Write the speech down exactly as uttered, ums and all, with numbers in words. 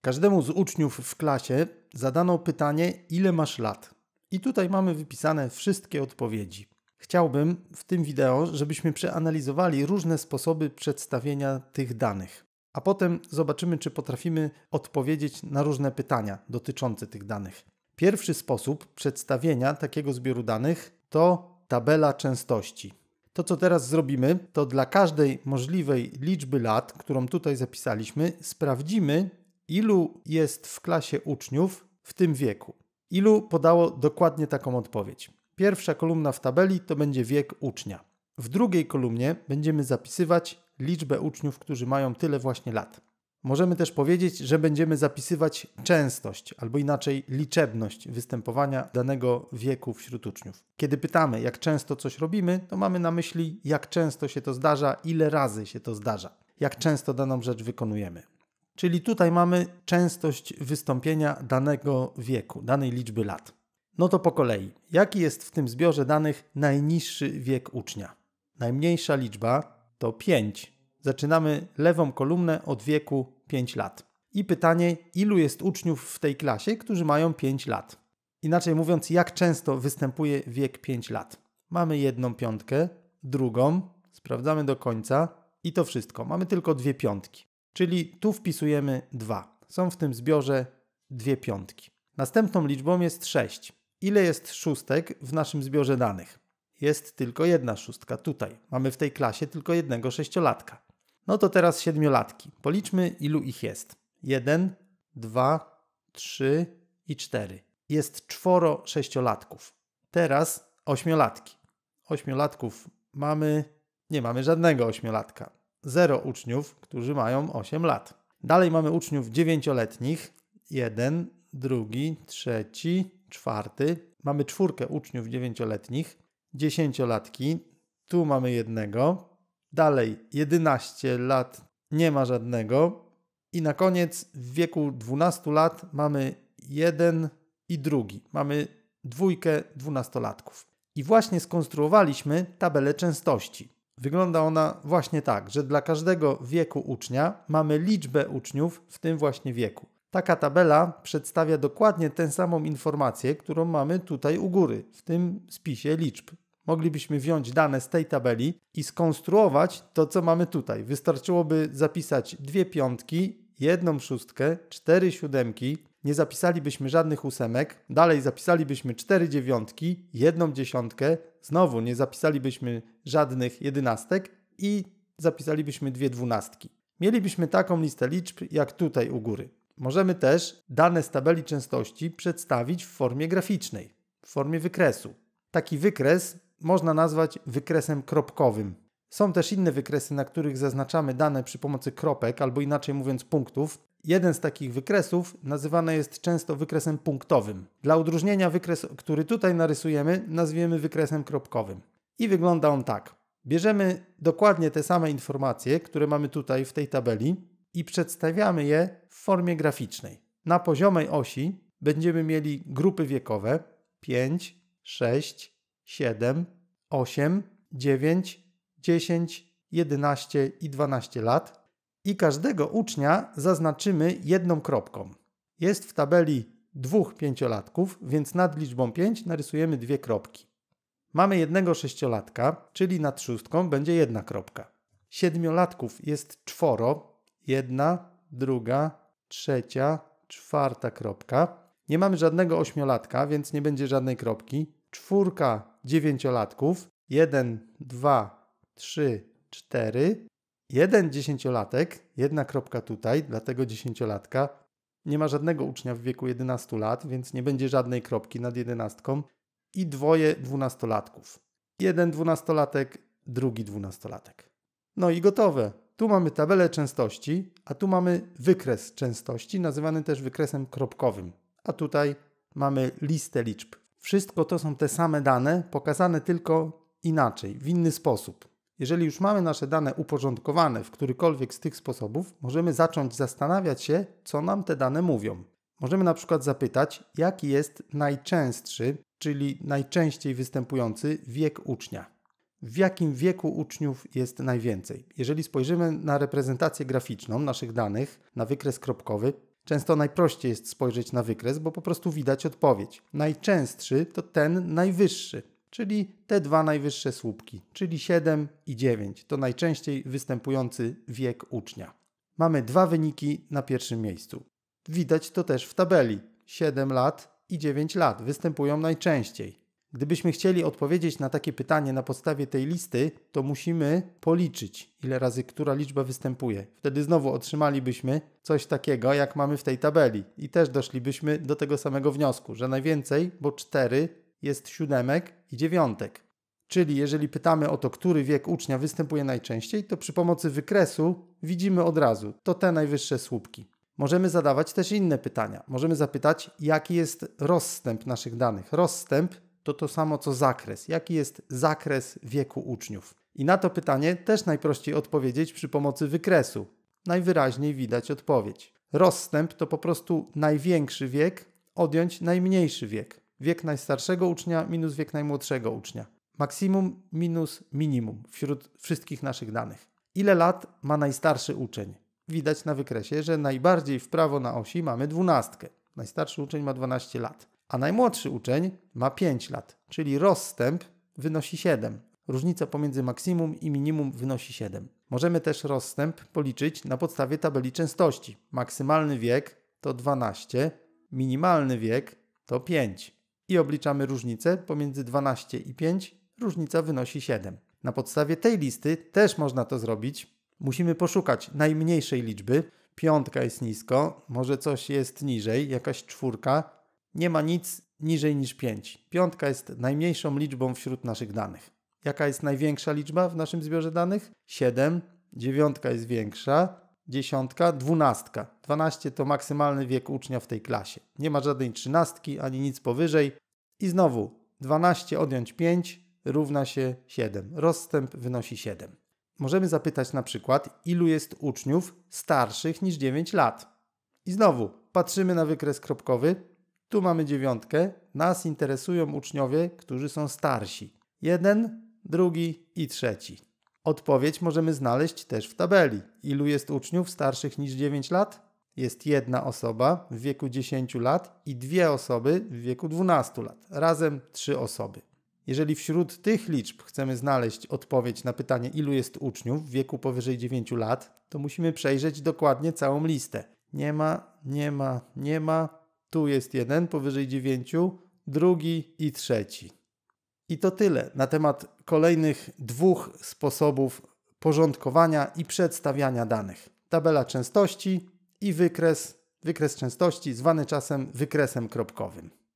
Każdemu z uczniów w klasie zadano pytanie, ile masz lat? I tutaj mamy wypisane wszystkie odpowiedzi. Chciałbym w tym wideo, żebyśmy przeanalizowali różne sposoby przedstawienia tych danych. A potem zobaczymy, czy potrafimy odpowiedzieć na różne pytania dotyczące tych danych. Pierwszy sposób przedstawienia takiego zbioru danych to tabela częstości. To, co teraz zrobimy, to dla każdej możliwej liczby lat, którą tutaj zapisaliśmy, sprawdzimy, ilu jest w klasie uczniów w tym wieku. Ilu podało dokładnie taką odpowiedź. Pierwsza kolumna w tabeli to będzie wiek ucznia. W drugiej kolumnie będziemy zapisywać liczbę uczniów, którzy mają tyle właśnie lat. Możemy też powiedzieć, że będziemy zapisywać częstość, albo inaczej liczebność występowania danego wieku wśród uczniów. Kiedy pytamy, jak często coś robimy, to mamy na myśli, jak często się to zdarza, ile razy się to zdarza, jak często daną rzecz wykonujemy. Czyli tutaj mamy częstość wystąpienia danego wieku, danej liczby lat. No to po kolei. Jaki jest w tym zbiorze danych najniższy wiek ucznia? Najmniejsza liczba to pięć. Zaczynamy lewą kolumnę od wieku pięć lat. I pytanie, ilu jest uczniów w tej klasie, którzy mają pięć lat? Inaczej mówiąc, jak często występuje wiek pięć lat? Mamy jedną piątkę, drugą, sprawdzamy do końca i to wszystko. Mamy tylko dwie piątki. Czyli tu wpisujemy dwa. Są w tym zbiorze dwie piątki. Następną liczbą jest sześć. Ile jest szóstek w naszym zbiorze danych? Jest tylko jedna szóstka tutaj. Mamy w tej klasie tylko jednego sześciolatka. No to teraz siedmiolatki. Policzmy, ilu ich jest. jeden, dwa, trzy i cztery. Jest czworo sześciolatków. Teraz ośmiolatki. Ośmiolatków mamy... Nie mamy żadnego ośmiolatka. Zero uczniów, którzy mają osiem lat. Dalej mamy uczniów dziewięcioletnich. Jeden, drugi, trzeci, czwarty. Mamy czwórkę uczniów dziewięcioletnich. Dziesięciolatki. Tu mamy jednego. Dalej jedenaście lat nie ma żadnego. I na koniec w wieku dwunastu lat mamy jeden i drugi. Mamy dwójkę dwunastolatków. I właśnie skonstruowaliśmy tabelę częstości. Wygląda ona właśnie tak, że dla każdego wieku ucznia mamy liczbę uczniów w tym właśnie wieku. Taka tabela przedstawia dokładnie tę samą informację, którą mamy tutaj u góry, w tym spisie liczb. Moglibyśmy wziąć dane z tej tabeli i skonstruować to, co mamy tutaj. Wystarczyłoby zapisać dwie piątki, jedną szóstkę, cztery siódemki, nie zapisalibyśmy żadnych ósemek, dalej zapisalibyśmy cztery dziewiątki, jedną dziesiątkę, znowu nie zapisalibyśmy żadnych jedenastek i zapisalibyśmy dwie dwunastki. Mielibyśmy taką listę liczb jak tutaj u góry. Możemy też dane z tabeli częstości przedstawić w formie graficznej, w formie wykresu. Taki wykres można nazwać wykresem kropkowym. Są też inne wykresy, na których zaznaczamy dane przy pomocy kropek, albo inaczej mówiąc punktów. Jeden z takich wykresów nazywany jest często wykresem punktowym. Dla odróżnienia wykres, który tutaj narysujemy, nazwiemy wykresem kropkowym. I wygląda on tak. Bierzemy dokładnie te same informacje, które mamy tutaj w tej tabeli i przedstawiamy je w formie graficznej. Na poziomej osi będziemy mieli grupy wiekowe pięć, sześć, siedem, osiem, dziewięć, dziesięć, jedenaście i dwanaście lat. I każdego ucznia zaznaczymy jedną kropką. Jest w tabeli dwóch pięciolatków, więc nad liczbą pięć narysujemy dwie kropki. Mamy jednego sześciolatka, czyli nad szóstką będzie jedna kropka. Siedmiolatków jest czworo, jedna, druga, trzecia, czwarta kropka. Nie mamy żadnego ośmiolatka, więc nie będzie żadnej kropki. Czwórka dziewięciolatków, jeden, dwa, trzy, cztery. Jeden dziesięciolatek, jedna kropka tutaj, dlatego dziesięciolatka. Nie ma żadnego ucznia w wieku jedenastu lat, więc nie będzie żadnej kropki nad jedenastką. I dwoje dwunastolatków. Jeden dwunastolatek, drugi dwunastolatek. No i gotowe. Tu mamy tabelę częstości, a tu mamy wykres częstości, nazywany też wykresem kropkowym. A tutaj mamy listę liczb. Wszystko to są te same dane, pokazane tylko inaczej, w inny sposób. Jeżeli już mamy nasze dane uporządkowane w którykolwiek z tych sposobów, możemy zacząć zastanawiać się, co nam te dane mówią. Możemy na przykład zapytać, jaki jest najczęstszy, czyli najczęściej występujący wiek ucznia. W jakim wieku uczniów jest najwięcej? Jeżeli spojrzymy na reprezentację graficzną naszych danych, na wykres kropkowy, Często najprościej jest spojrzeć na wykres, bo po prostu widać odpowiedź. Najczęstszy to ten najwyższy, czyli te dwa najwyższe słupki, czyli siedem i dziewięć. To najczęściej występujący wiek ucznia. Mamy dwa wyniki na pierwszym miejscu. Widać to też w tabeli. siedem lat i dziewięć lat występują najczęściej. Gdybyśmy chcieli odpowiedzieć na takie pytanie na podstawie tej listy, to musimy policzyć, ile razy która liczba występuje. Wtedy znowu otrzymalibyśmy coś takiego, jak mamy w tej tabeli. I też doszlibyśmy do tego samego wniosku, że najwięcej, bo cztery, jest siódemek i dziewiątek. Czyli jeżeli pytamy o to, który wiek ucznia występuje najczęściej, to przy pomocy wykresu widzimy od razu, to te najwyższe słupki. Możemy zadawać też inne pytania. Możemy zapytać, jaki jest rozstęp naszych danych. Rozstęp to to samo co zakres. Jaki jest zakres wieku uczniów? I na to pytanie też najprościej odpowiedzieć przy pomocy wykresu. Najwyraźniej widać odpowiedź. Rozstęp to po prostu największy wiek odjąć najmniejszy wiek. Wiek najstarszego ucznia minus wiek najmłodszego ucznia. Maksimum minus minimum wśród wszystkich naszych danych. Ile lat ma najstarszy uczeń? Widać na wykresie, że najbardziej w prawo na osi mamy dwunastkę. Najstarszy uczeń ma dwanaście lat. A najmłodszy uczeń ma pięć lat, czyli rozstęp wynosi siedem. Różnica pomiędzy maksimum i minimum wynosi siedem. Możemy też rozstęp policzyć na podstawie tabeli częstości. Maksymalny wiek to dwanaście, minimalny wiek to pięć. I obliczamy różnicę pomiędzy dwanaście i pięć, różnica wynosi siedem. Na podstawie tej listy też można to zrobić. Musimy poszukać najmniejszej liczby. Piątka jest nisko, może coś jest niżej, jakaś czwórka. Nie ma nic niżej niż pięć. Piątka jest najmniejszą liczbą wśród naszych danych. Jaka jest największa liczba w naszym zbiorze danych? siedem. Dziewiątka jest większa. Dziesiątka, dwunastka. dwanaście to maksymalny wiek ucznia w tej klasie. Nie ma żadnej trzynastki ani nic powyżej. I znowu dwanaście odjąć pięć równa się siedem. Rozstęp wynosi siedem. Możemy zapytać na przykład, ilu jest uczniów starszych niż dziewięć lat. I znowu patrzymy na wykres kropkowy. Tu mamy dziewiątkę. Nas interesują uczniowie, którzy są starsi. Jeden, drugi i trzeci. Odpowiedź możemy znaleźć też w tabeli. Ilu jest uczniów starszych niż dziewięć lat? Jest jedna osoba w wieku dziesięciu lat i dwie osoby w wieku dwunastu lat. Razem trzy osoby. Jeżeli wśród tych liczb chcemy znaleźć odpowiedź na pytanie, ilu jest uczniów w wieku powyżej dziewięciu lat, to musimy przejrzeć dokładnie całą listę. Nie ma, nie ma, nie ma. Tu jest jeden powyżej dziewięciu, drugi i trzeci. I to tyle na temat kolejnych dwóch sposobów porządkowania i przedstawiania danych. Tabela częstości i wykres, wykres częstości zwany czasem wykresem kropkowym.